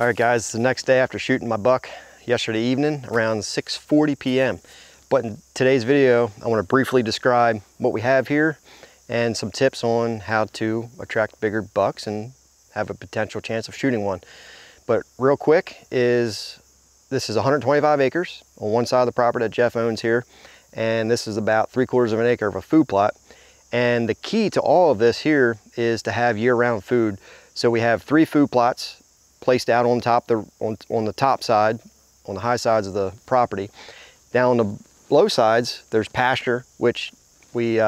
All right guys, the next day after shooting my buck yesterday evening around 6:40 p.m. But in today's video, I want to briefly describe what we have here and some tips on how to attract bigger bucks and have a potential chance of shooting one. But real quick is, this is 125 acres on one side of the property that Jeff owns here. And this is about 3/4 of an acre of a food plot. And the key to all of this here is to have year-round food. So we have 3 food plots placed out on top, on the top side, on the high sides of the property. Down on the low sides, there's pasture, which we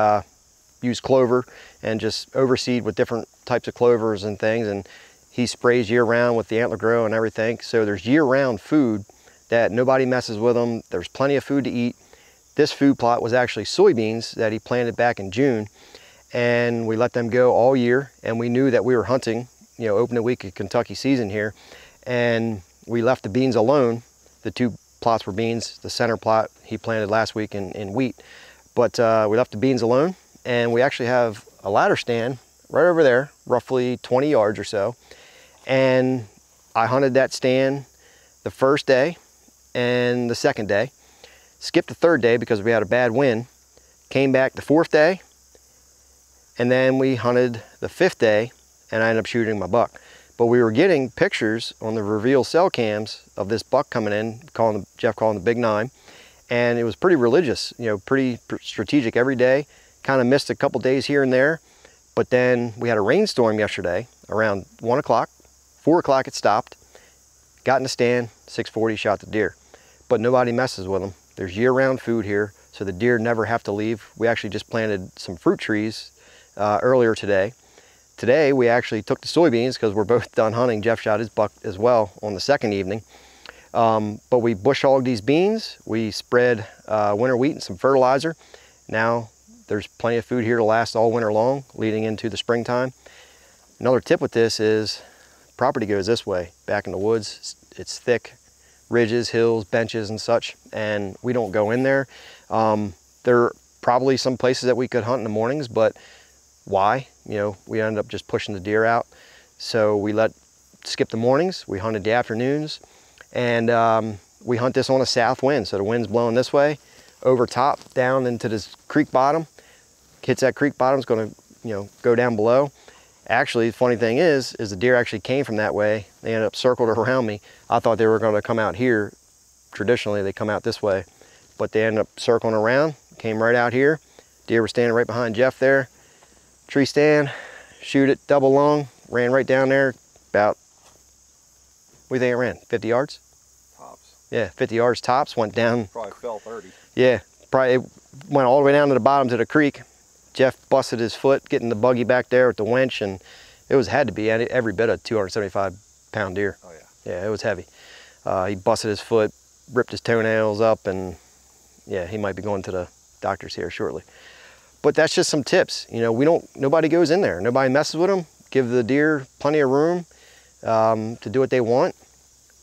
use clover and just overseed with different types of clovers and things. And he sprays year-round with the Antler Grow and everything. So there's year-round food that nobody messes with them. There's plenty of food to eat. This food plot was actually soybeans that he planted back in June, and we let them go all year, and we knew that we were hunting, you know, opening week of Kentucky season here, and we left the beans alone. The 2 plots were beans. The center plot he planted last week in wheat, but we left the beans alone, and we actually have a ladder stand right over there, roughly 20 yards or so, and I hunted that stand the first day and the second day. Skipped the third day because we had a bad wind, came back the fourth day, and then we hunted the fifth day, and I ended up shooting my buck. But we were getting pictures on the reveal cell cams of this buck coming in, Jeff calling the big 9, and it was pretty religious, you know, pretty strategic every day. Kind of missed a couple days here and there, but then we had a rainstorm yesterday around 1 o'clock, 4 o'clock it stopped, got in the stand, 6:40 shot the deer, but nobody messes with them. There's year-round food here, so the deer never have to leave. We actually just planted some fruit trees earlier today. Today, we actually took the soybeans because we're both done hunting. Jeff shot his buck as well on the second evening. But we bush hogged these beans. We spread winter wheat and some fertilizer. Now, there's plenty of food here to last all winter long, leading into the springtime. Another tip with this is, property goes this way, back in the woods. It's thick. Ridges, hills, benches, and such, and we don't go in there. There are probably some places that we could hunt in the mornings, but why? You know, we ended up just pushing the deer out. So we skip the mornings, we hunted the afternoons, and we hunt this on a south wind. So the wind's blowing this way, over top, down into this creek bottom. Hits that creek bottom, it's gonna, you know, go down below. Actually, the funny thing is the deer actually came from that way. They ended up circled around me. I thought they were going to come out here. Traditionally, they come out this way, but they ended up circling around, came right out here. Deer were standing right behind Jeff there. Tree stand, shoot it, double long, ran right down there about, what do you think it ran, 50 yards? Tops. Yeah, 50 yards tops, went down. Probably fell 30. Yeah, probably it went all the way down to the bottom to the creek. Jeff busted his foot getting the buggy back there with the winch, and it had to be every bit of 275-pound deer. Oh yeah. Yeah, it was heavy. He busted his foot, ripped his toenails up, and yeah, he might be going to the doctor's here shortly. But that's just some tips. You know, nobody goes in there. Nobody messes with them. Give the deer plenty of room to do what they want.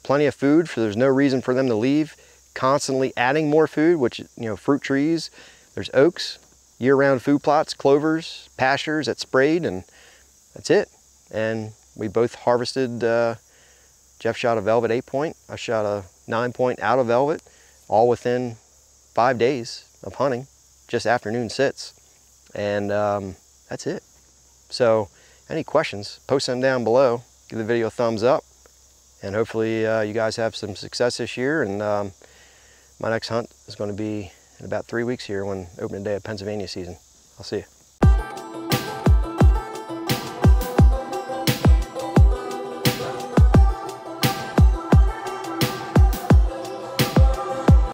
Plenty of food, so there's no reason for them to leave. Constantly adding more food, which, you know, fruit trees, there's oaks, year-round food plots, clovers, pastures that sprayed, and that's it. And we both harvested, Jeff shot a velvet 8-point, I shot a 9-point out of velvet, all within 5 days of hunting, just afternoon sits. And that's it. So any questions, post them down below, give the video a thumbs up, and hopefully you guys have some success this year. And my next hunt is gonna be in about 3 weeks here when opening day of Pennsylvania season. I'll see you.